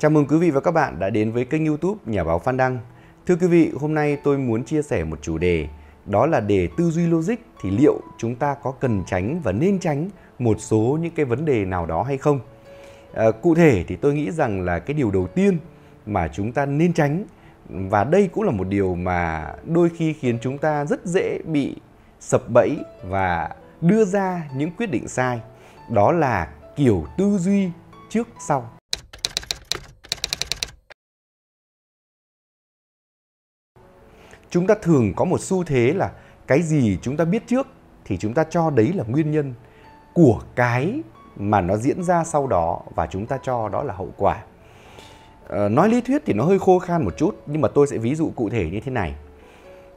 Chào mừng quý vị và các bạn đã đến với kênh YouTube Nhà báo Phan Đăng. Thưa quý vị, hôm nay tôi muốn chia sẻ một chủ đề, đó là để tư duy logic thì liệu chúng ta có cần tránh và nên tránh một số những cái vấn đề nào đó hay không? Cụ thể thì tôi nghĩ rằng là cái điều đầu tiên mà chúng ta nên tránh, và đây cũng là một điều mà đôi khi khiến chúng ta rất dễ bị sập bẫy và đưa ra những quyết định sai, đó là kiểu tư duy trước sau. Chúng ta thường có một xu thế là cái gì chúng ta biết trước thì chúng ta cho đấy là nguyên nhân của cái mà nó diễn ra sau đó, và chúng ta cho đó là hậu quả. Nói lý thuyết thì nó hơi khô khan một chút, nhưng mà tôi sẽ ví dụ cụ thể như thế này.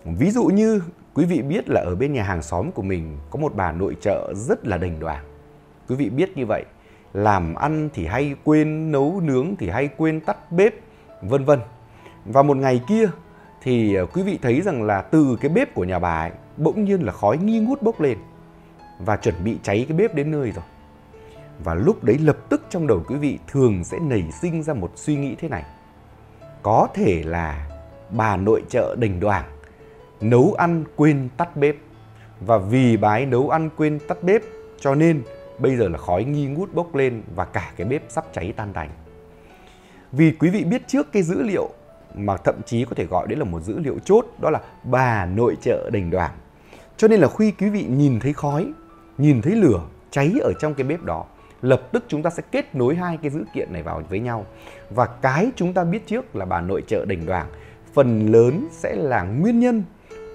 Ví dụ như quý vị biết là ở bên nhà hàng xóm của mình có một bà nội trợ rất là đành đoàng. Quý vị biết như vậy, làm ăn thì hay quên, nấu nướng thì hay quên tắt bếp, vân vân. Và một ngày kia thì quý vị thấy rằng là từ cái bếp của nhà bà ấy bỗng nhiên là khói nghi ngút bốc lên và chuẩn bị cháy cái bếp đến nơi rồi. Và lúc đấy lập tức trong đầu quý vị thường sẽ nảy sinh ra một suy nghĩ thế này: có thể là bà nội trợ đành đoàng nấu ăn quên tắt bếp, và vì bà ấy nấu ăn quên tắt bếp cho nên bây giờ là khói nghi ngút bốc lên và cả cái bếp sắp cháy tan tành. Vì quý vị biết trước cái dữ liệu mà thậm chí có thể gọi đấy là một dữ liệu chốt, đó là bà nội trợ đành đoàng, cho nên là khi quý vị nhìn thấy khói, nhìn thấy lửa cháy ở trong cái bếp đó, lập tức chúng ta sẽ kết nối hai cái dữ kiện này vào với nhau. Và cái chúng ta biết trước là bà nội trợ đành đoàng phần lớn sẽ là nguyên nhân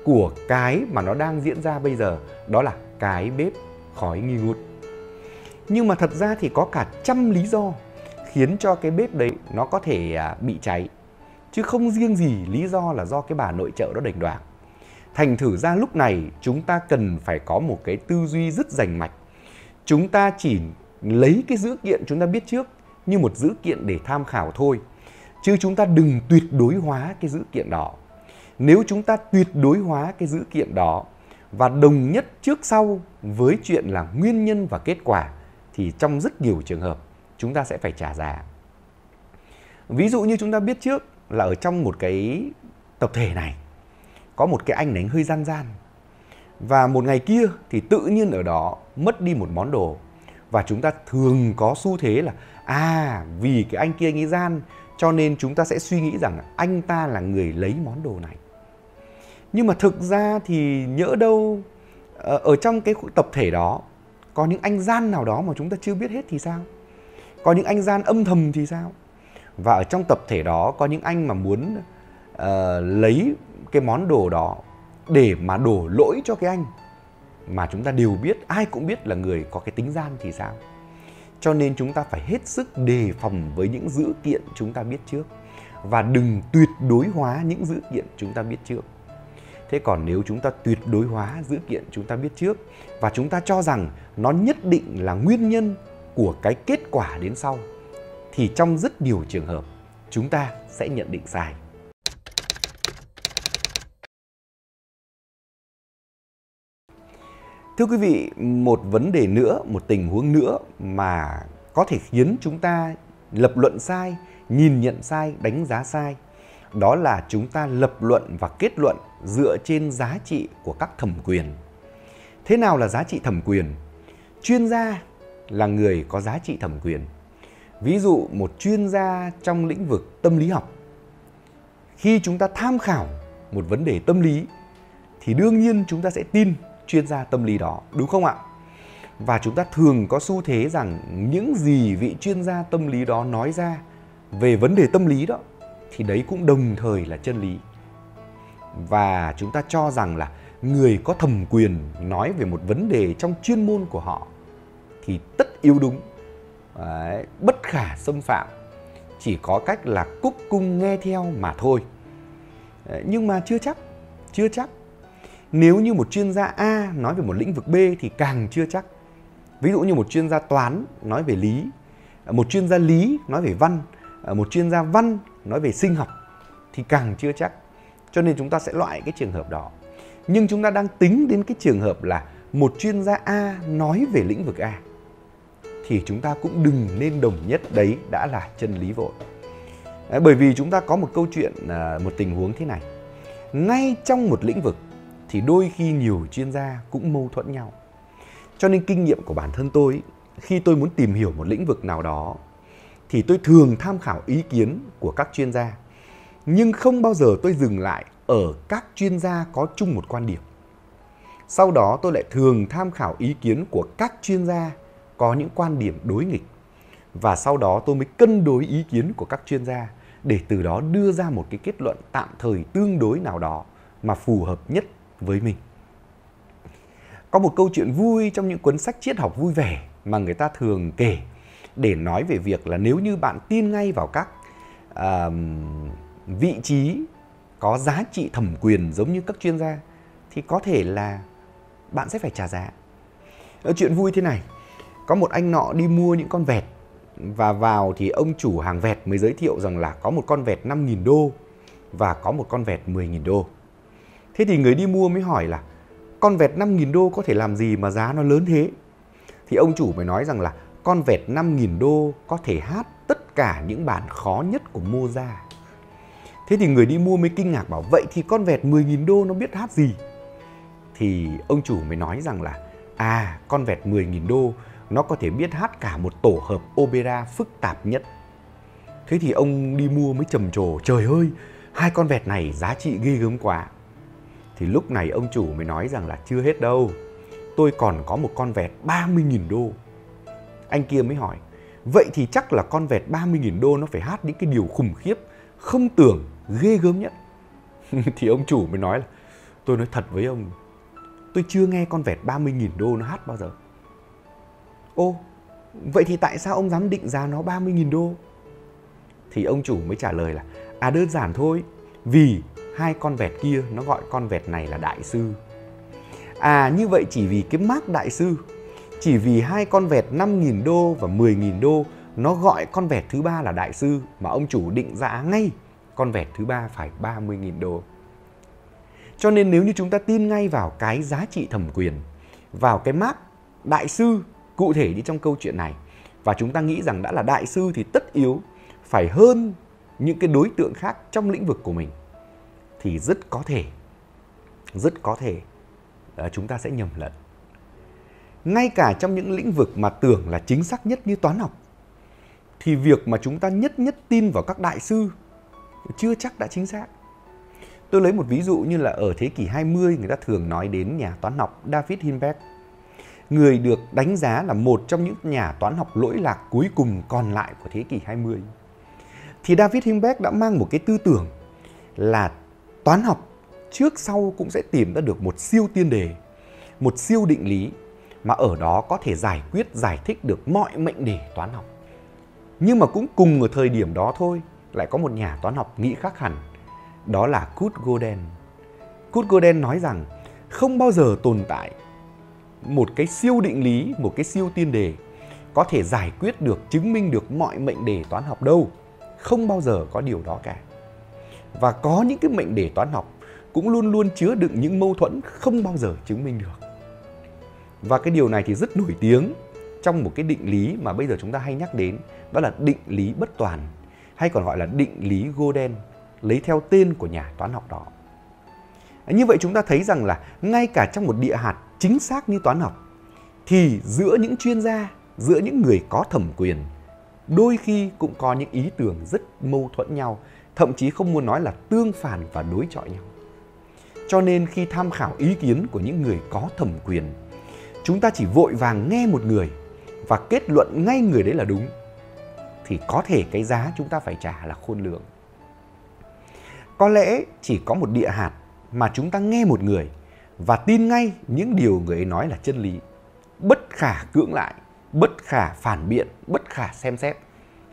của cái mà nó đang diễn ra bây giờ, đó là cái bếp khói nghi ngút. Nhưng mà thật ra thì có cả trăm lý do khiến cho cái bếp đấy nó có thể bị cháy, chứ không riêng gì lý do là do cái bà nội trợ đó đành đoàng. Thành thử ra lúc này chúng ta cần phải có một cái tư duy rất rành mạch. Chúng ta chỉ lấy cái dữ kiện chúng ta biết trước như một dữ kiện để tham khảo thôi, chứ chúng ta đừng tuyệt đối hóa cái dữ kiện đó. Nếu chúng ta tuyệt đối hóa cái dữ kiện đó và đồng nhất trước sau với chuyện là nguyên nhân và kết quả, thì trong rất nhiều trường hợp chúng ta sẽ phải trả giá. Ví dụ như chúng ta biết trước là ở trong một cái tập thể này có một cái anh này hơi gian gian, và một ngày kia thì tự nhiên ở đó mất đi một món đồ, và chúng ta thường có xu thế là vì cái anh kia anh ấy gian cho nên chúng ta sẽ suy nghĩ rằng anh ta là người lấy món đồ này. Nhưng mà thực ra thì nhỡ đâu ở trong cái tập thể đó có những anh gian nào đó mà chúng ta chưa biết hết thì sao? Có những anh gian âm thầm thì sao? Và ở trong tập thể đó có những anh mà muốn lấy cái món đồ đó để mà đổ lỗi cho cái anh mà chúng ta đều biết, ai cũng biết là người có cái tính gian thì sao? Cho nên chúng ta phải hết sức đề phòng với những dữ kiện chúng ta biết trước, và đừng tuyệt đối hóa những dữ kiện chúng ta biết trước. Thế còn nếu chúng ta tuyệt đối hóa dữ kiện chúng ta biết trước và chúng ta cho rằng nó nhất định là nguyên nhân của cái kết quả đến sau, thì trong rất nhiều trường hợp chúng ta sẽ nhận định sai. Thưa quý vị, một vấn đề nữa, một tình huống nữa mà có thể khiến chúng ta lập luận sai, nhìn nhận sai, đánh giá sai, đó là chúng ta lập luận và kết luận dựa trên giá trị của các thẩm quyền. Thế nào là giá trị thẩm quyền? Chuyên gia là người có giá trị thẩm quyền. Ví dụ một chuyên gia trong lĩnh vực tâm lý học, khi chúng ta tham khảo một vấn đề tâm lý thì đương nhiên chúng ta sẽ tin chuyên gia tâm lý đó, đúng không ạ? Và chúng ta thường có xu thế rằng những gì vị chuyên gia tâm lý đó nói ra về vấn đề tâm lý đó thì đấy cũng đồng thời là chân lý. Và chúng ta cho rằng là người có thẩm quyền nói về một vấn đề trong chuyên môn của họ thì tất yếu đúng. Đấy, bất khả xâm phạm, chỉ có cách là cúc cung nghe theo mà thôi. Đấy, nhưng mà chưa chắc. Nếu như một chuyên gia A nói về một lĩnh vực B thì càng chưa chắc. Ví dụ như một chuyên gia toán nói về lý, một chuyên gia lý nói về văn, một chuyên gia văn nói về sinh học thì càng chưa chắc. Cho nên chúng ta sẽ loại cái trường hợp đó. Nhưng chúng ta đang tính đến cái trường hợp là một chuyên gia A nói về lĩnh vực A, thì chúng ta cũng đừng nên đồng nhất đấy đã là chân lý vội. Bởi vì chúng ta có một câu chuyện, một tình huống thế này. Ngay trong một lĩnh vực thì đôi khi nhiều chuyên gia cũng mâu thuẫn nhau. Cho nên kinh nghiệm của bản thân tôi, khi tôi muốn tìm hiểu một lĩnh vực nào đó thì tôi thường tham khảo ý kiến của các chuyên gia, nhưng không bao giờ tôi dừng lại ở các chuyên gia có chung một quan điểm. Sau đó tôi lại thường tham khảo ý kiến của các chuyên gia có những quan điểm đối nghịch, và sau đó tôi mới cân đối ý kiến của các chuyên gia để từ đó đưa ra một cái kết luận tạm thời tương đối nào đó mà phù hợp nhất với mình. Có một câu chuyện vui trong những cuốn sách triết học vui vẻ mà người ta thường kể để nói về việc là nếu như bạn tin ngay vào các vị trí có giá trị thẩm quyền giống như các chuyên gia thì có thể là bạn sẽ phải trả giá. Chuyện vui thế này, có một anh nọ đi mua những con vẹt, và vào thì ông chủ hàng vẹt mới giới thiệu rằng là có một con vẹt 5.000 đô và có một con vẹt 10.000 đô. Thế thì người đi mua mới hỏi là con vẹt 5.000 đô có thể làm gì mà giá nó lớn thế? Thì ông chủ mới nói rằng là con vẹt 5.000 đô có thể hát tất cả những bản khó nhất của Mozart. Thế thì người đi mua mới kinh ngạc bảo vậy thì con vẹt 10.000 đô nó biết hát gì? Thì ông chủ mới nói rằng là con vẹt 10.000 đô nó có thể biết hát cả một tổ hợp opera phức tạp nhất. Thế thì ông đi mua mới trầm trồ, trời ơi, hai con vẹt này giá trị ghê gớm quá. Thì lúc này ông chủ mới nói rằng là chưa hết đâu, tôi còn có một con vẹt 30.000 đô. Anh kia mới hỏi, vậy thì chắc là con vẹt 30.000 đô nó phải hát những cái điều khủng khiếp, không tưởng, ghê gớm nhất. Thì ông chủ mới nói là, tôi nói thật với ông, tôi chưa nghe con vẹt 30.000 đô nó hát bao giờ. Ô, vậy thì tại sao ông dám định giá nó 30.000 đô? Thì ông chủ mới trả lời là, đơn giản thôi, vì hai con vẹt kia nó gọi con vẹt này là đại sư. Như vậy chỉ vì cái mác đại sư, chỉ vì hai con vẹt 5.000 đô và 10.000 đô nó gọi con vẹt thứ ba là đại sư mà ông chủ định giá ngay con vẹt thứ ba phải 30.000 đô. Cho nên nếu như chúng ta tin ngay vào cái giá trị thẩm quyền, vào cái mác đại sư cụ thể như trong câu chuyện này, và chúng ta nghĩ rằng đã là đại sư thì tất yếu phải hơn những cái đối tượng khác trong lĩnh vực của mình, thì rất có thể chúng ta sẽ nhầm lẫn. Ngay cả trong những lĩnh vực mà tưởng là chính xác nhất như toán học, thì việc mà chúng ta nhất tin vào các đại sư chưa chắc đã chính xác. Tôi lấy một ví dụ như là ở thế kỷ 20, người ta thường nói đến nhà toán học David Hilbert, người được đánh giá là một trong những nhà toán học lỗi lạc cuối cùng còn lại của thế kỷ 20. Thì David Hilbert đã mang một cái tư tưởng là toán học trước sau cũng sẽ tìm ra được một siêu tiên đề, một siêu định lý mà ở đó có thể giải thích được mọi mệnh đề toán học. Nhưng mà cũng cùng ở thời điểm đó thôi, lại có một nhà toán học nghĩ khác hẳn, đó là Kurt Gödel. Kurt Gödel nói rằng không bao giờ tồn tại một cái siêu định lý, một cái siêu tiên đề có thể giải quyết được, chứng minh được mọi mệnh đề toán học đâu. Không bao giờ có điều đó cả. Và có những cái mệnh đề toán học cũng luôn luôn chứa đựng những mâu thuẫn không bao giờ chứng minh được. Và cái điều này thì rất nổi tiếng trong một cái định lý mà bây giờ chúng ta hay nhắc đến, đó là định lý bất toàn, hay còn gọi là định lý Gödel, lấy theo tên của nhà toán học đó. Như vậy chúng ta thấy rằng là ngay cả trong một địa hạt chính xác như toán học thì giữa những chuyên gia, giữa những người có thẩm quyền, đôi khi cũng có những ý tưởng rất mâu thuẫn nhau, thậm chí không muốn nói là tương phản và đối chọi nhau. Cho nên khi tham khảo ý kiến của những người có thẩm quyền, chúng ta chỉ vội vàng nghe một người và kết luận ngay người đấy là đúng, thì có thể cái giá chúng ta phải trả là khôn lường. Có lẽ chỉ có một địa hạt mà chúng ta nghe một người và tin ngay những điều người ấy nói là chân lý, bất khả cưỡng lại, bất khả phản biện, bất khả xem xét,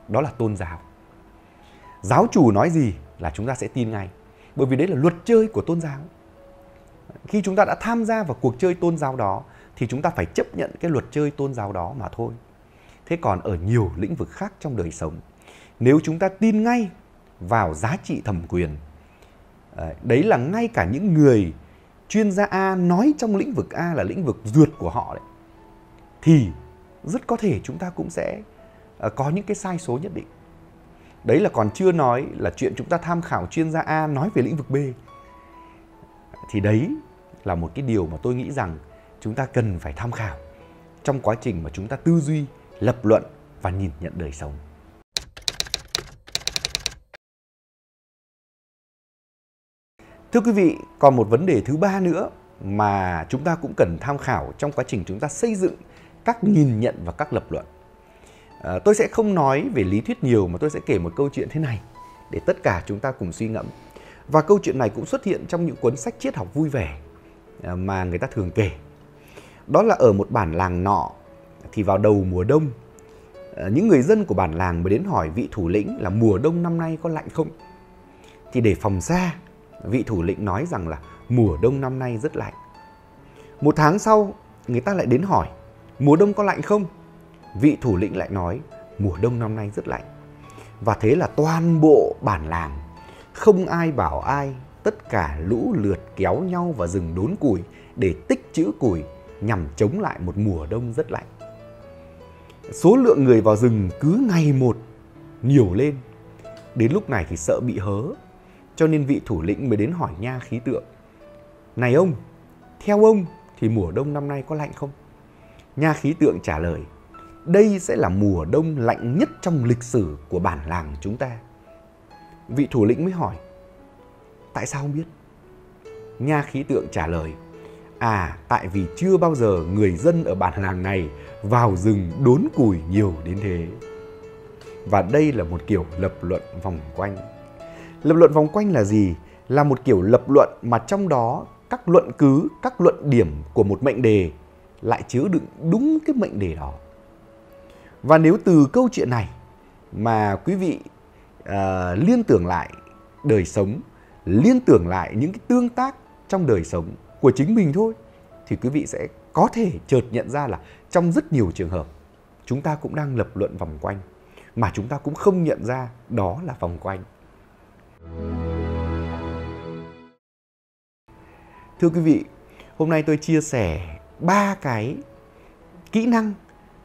đó là tôn giáo. Giáo chủ nói gì là chúng ta sẽ tin ngay, bởi vì đấy là luật chơi của tôn giáo. Khi chúng ta đã tham gia vào cuộc chơi tôn giáo đó thì chúng ta phải chấp nhận cái luật chơi tôn giáo đó mà thôi. Thế còn ở nhiều lĩnh vực khác trong đời sống, nếu chúng ta tin ngay vào giá trị thẩm quyền, đấy là ngay cả những người chuyên gia A nói trong lĩnh vực A là lĩnh vực ruột của họ đấy, thì rất có thể chúng ta cũng sẽ có những cái sai số nhất định. Đấy là còn chưa nói là chuyện chúng ta tham khảo chuyên gia A nói về lĩnh vực B. Thì đấy là một cái điều mà tôi nghĩ rằng chúng ta cần phải tham khảo trong quá trình mà chúng ta tư duy, lập luận và nhìn nhận đời sống. Thưa quý vị, còn một vấn đề thứ ba nữa mà chúng ta cũng cần tham khảo trong quá trình chúng ta xây dựng các nhìn nhận và các lập luận. Tôi sẽ không nói về lý thuyết nhiều mà tôi sẽ kể một câu chuyện thế này để tất cả chúng ta cùng suy ngẫm. Và câu chuyện này cũng xuất hiện trong những cuốn sách triết học vui vẻ mà người ta thường kể. Đó là ở một bản làng nọ thì vào đầu mùa đông, những người dân của bản làng mới đến hỏi vị thủ lĩnh là mùa đông năm nay có lạnh không? Thì để phòng xa, vị thủ lĩnh nói rằng là mùa đông năm nay rất lạnh. Một tháng sau, người ta lại đến hỏi mùa đông có lạnh không? Vị thủ lĩnh lại nói mùa đông năm nay rất lạnh. Và thế là toàn bộ bản làng, không ai bảo ai, tất cả lũ lượt kéo nhau vào rừng đốn củi để tích trữ củi nhằm chống lại một mùa đông rất lạnh. Số lượng người vào rừng cứ ngày một nhiều lên. Đến lúc này thì sợ bị hớ, cho nên vị thủ lĩnh mới đến hỏi nha khí tượng. Này ông, theo ông thì mùa đông năm nay có lạnh không? Nha khí tượng trả lời, đây sẽ là mùa đông lạnh nhất trong lịch sử của bản làng chúng ta. Vị thủ lĩnh mới hỏi, tại sao không biết? Nha khí tượng trả lời, à, tại vì chưa bao giờ người dân ở bản làng này vào rừng đốn củi nhiều đến thế. Và đây là một kiểu lập luận vòng quanh. Lập luận vòng quanh là gì? Là một kiểu lập luận mà trong đó các luận cứ, các luận điểm của một mệnh đề lại chứa đựng đúng cái mệnh đề đó. Và nếu từ câu chuyện này mà quý vị liên tưởng lại đời sống, liên tưởng lại những cái tương tác trong đời sống của chính mình thôi, thì quý vị sẽ có thể chợt nhận ra là trong rất nhiều trường hợp chúng ta cũng đang lập luận vòng quanh mà chúng ta cũng không nhận ra đó là vòng quanh. Thưa quý vị, hôm nay tôi chia sẻ 3 cái kỹ năng,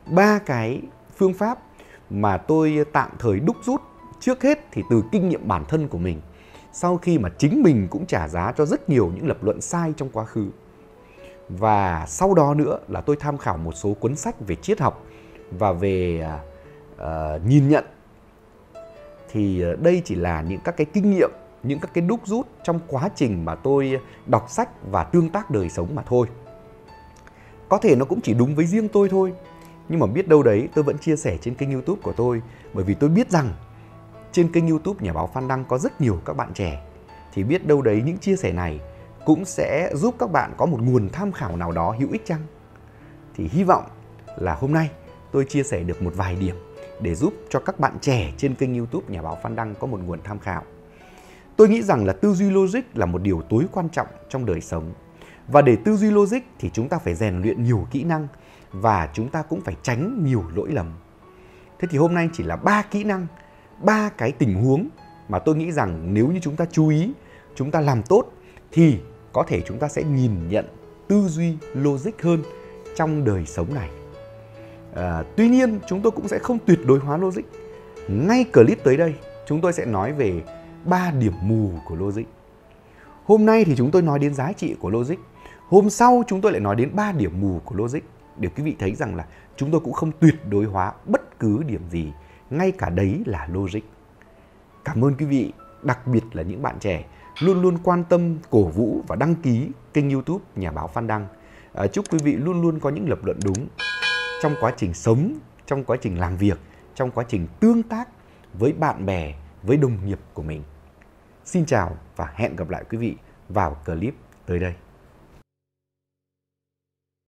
3 cái phương pháp mà tôi tạm thời đúc rút trước hết thì từ kinh nghiệm bản thân của mình, sau khi mà chính mình cũng trả giá cho rất nhiều những lập luận sai trong quá khứ. Và sau đó nữa là tôi tham khảo một số cuốn sách về triết học và về nhìn nhận. Thì đây chỉ là những các cái kinh nghiệm, những các cái đúc rút trong quá trình mà tôi đọc sách và tương tác đời sống mà thôi. Có thể nó cũng chỉ đúng với riêng tôi thôi, nhưng mà biết đâu đấy tôi vẫn chia sẻ trên kênh YouTube của tôi, bởi vì tôi biết rằng trên kênh YouTube Nhà báo Phan Đăng có rất nhiều các bạn trẻ. Thì biết đâu đấy những chia sẻ này cũng sẽ giúp các bạn có một nguồn tham khảo nào đó hữu ích chăng. Thì hy vọng là hôm nay tôi chia sẻ được một vài điểm để giúp cho các bạn trẻ trên kênh YouTube Nhà báo Phan Đăng có một nguồn tham khảo. Tôi nghĩ rằng là tư duy logic là một điều tối quan trọng trong đời sống. Và để tư duy logic thì chúng ta phải rèn luyện nhiều kỹ năng và chúng ta cũng phải tránh nhiều lỗi lầm. Thế thì hôm nay chỉ là 3 kỹ năng, 3 cái tình huống mà tôi nghĩ rằng nếu như chúng ta chú ý, chúng ta làm tốt thì có thể chúng ta sẽ nhìn nhận tư duy logic hơn trong đời sống này. Tuy nhiên chúng tôi cũng sẽ không tuyệt đối hóa logic. Ngay clip tới đây chúng tôi sẽ nói về 3 điểm mù của logic. Hôm nay thì chúng tôi nói đến giá trị của logic. Hôm sau chúng tôi lại nói đến 3 điểm mù của logic. Để quý vị thấy rằng là chúng tôi cũng không tuyệt đối hóa bất cứ điểm gì, ngay cả đấy là logic. Cảm ơn quý vị, đặc biệt là những bạn trẻ luôn luôn quan tâm, cổ vũ và đăng ký kênh YouTube Nhà báo Phan Đăng. Chúc quý vị luôn luôn có những lập luận đúng trong quá trình sống, trong quá trình làm việc, trong quá trình tương tác với bạn bè, với đồng nghiệp của mình. Xin chào và hẹn gặp lại quý vị vào clip tới đây.